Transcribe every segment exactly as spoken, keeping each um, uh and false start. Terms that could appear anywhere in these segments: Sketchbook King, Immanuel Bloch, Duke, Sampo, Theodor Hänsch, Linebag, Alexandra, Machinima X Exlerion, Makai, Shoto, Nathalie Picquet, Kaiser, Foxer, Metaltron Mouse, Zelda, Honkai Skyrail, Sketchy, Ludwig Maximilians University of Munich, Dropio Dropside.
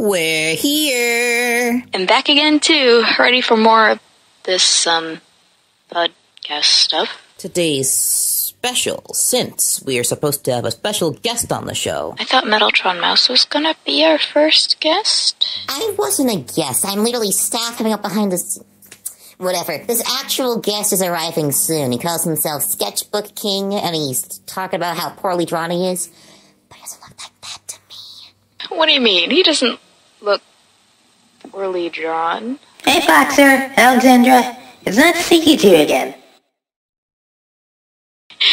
We're here. And back again, too. Ready for more of this, um, podcast stuff. Today's special, since we are supposed to have a special guest on the show. I thought Metaltron Mouse was gonna be our first guest. I wasn't a guest. I'm literally staff coming up behind this... Whatever. This actual guest is arriving soon. He calls himself Sketchbook King, and he's talking about how poorly drawn he is. But he doesn't look like that to me. What do you mean? He doesn't look poorly drawn. Hey, Foxer, Alexandra. It's not Sneaky to you again.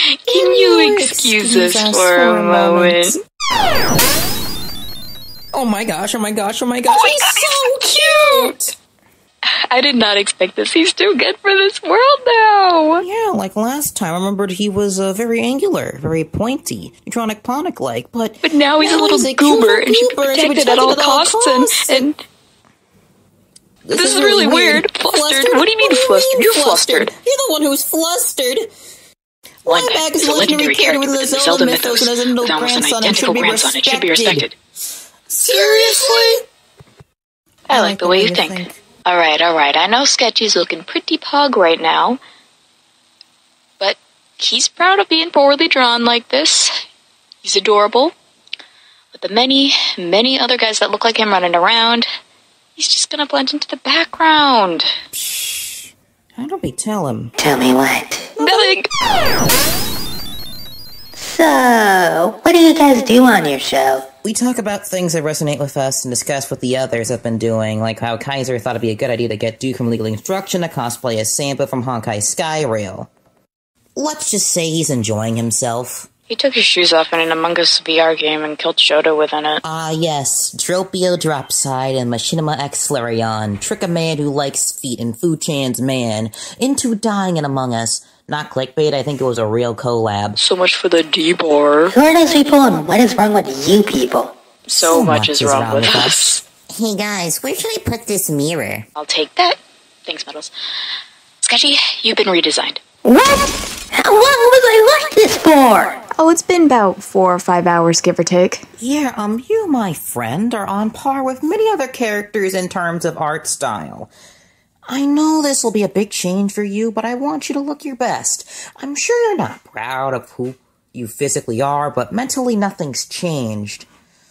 Can, Can you excuse, excuse us, us for a moment? moment? Oh my gosh, oh my gosh, oh my gosh. Oh, he's so cute! cute. I did not expect this. He's too good for this world now. Yeah, like last time, I remembered he was uh, very angular, very pointy, neutronic ponic-like, but... But now he's now a little he's goober, and should be protected at all costs, costs and... and this, this is, is really weird. weird. Flustered. flustered? What do you mean, what flustered? You're flustered. flustered. You're the one who's flustered. Linebag is a legendary character within the Zelda mythos, and as an adult grandson, it should be respected. Should be respected. Seriously? I like the way you think. think. Alright, alright, I know Sketchy's looking pretty pug right now, but he's proud of being poorly drawn like this. He's adorable. With the many, many other guys that look like him running around, he's just gonna blend into the background. Psh, how do we tell him? Tell me what? Nothing! So, what do you guys do on your show? We talk about things that resonate with us and discuss what the others have been doing, like how Kaiser thought it'd be a good idea to get Duke from Legal Instruction to cosplay as Sampo from Honkai Skyrail. Let's just say he's enjoying himself. He took his shoes off in an Among Us V R game and killed Shoto within it. Ah, uh, yes. Dropio Dropside and Machinima X Exlerion trick a man who likes feet and Fu-chan's man into dying in Among Us. Not clickbait, I think it was a real collab. So much for the D-bar. Who are those people and what is wrong with you people? So, so much, much is wrong, wrong with, with us. us. Hey guys, where should I put this mirror? I'll take that. Thanks, Metals. Sketchy, you've been redesigned. What? How long was I like this for? Oh, it's been about four or five hours, give or take. Yeah, um, you, my friend, are on par with many other characters in terms of art style. I know this will be a big change for you, but I want you to look your best. I'm sure you're not proud of who you physically are, but mentally nothing's changed.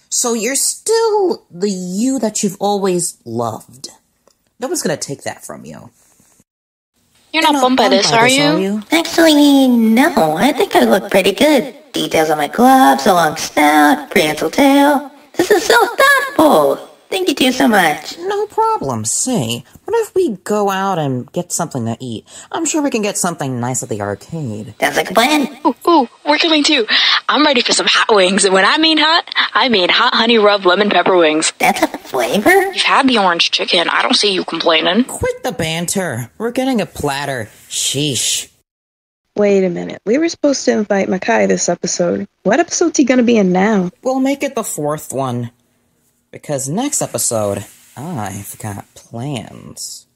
So you're still the you that you've always loved. No one's gonna take that from you. You're not, not bummed by this, by are, this you? are you? Actually, no. I think I look pretty good. Details on my gloves, a long snout, prehensile tail. This is so thoughtful. Thank you two so much. No problem. Say, what if we go out and get something to eat? I'm sure we can get something nice at the arcade. Sounds like a plan. Ooh, ooh, we're coming too. I'm ready for some hot wings, and when I mean hot, I mean hot honey rub lemon pepper wings. That's a flavor? You've had the orange chicken. I don't see you complaining. Quit the banter. We're getting a platter. Sheesh. Wait a minute. We were supposed to invite Makai this episode. What episode's he gonna be in now? We'll make it the fourth one. Because next episode, I've got plans.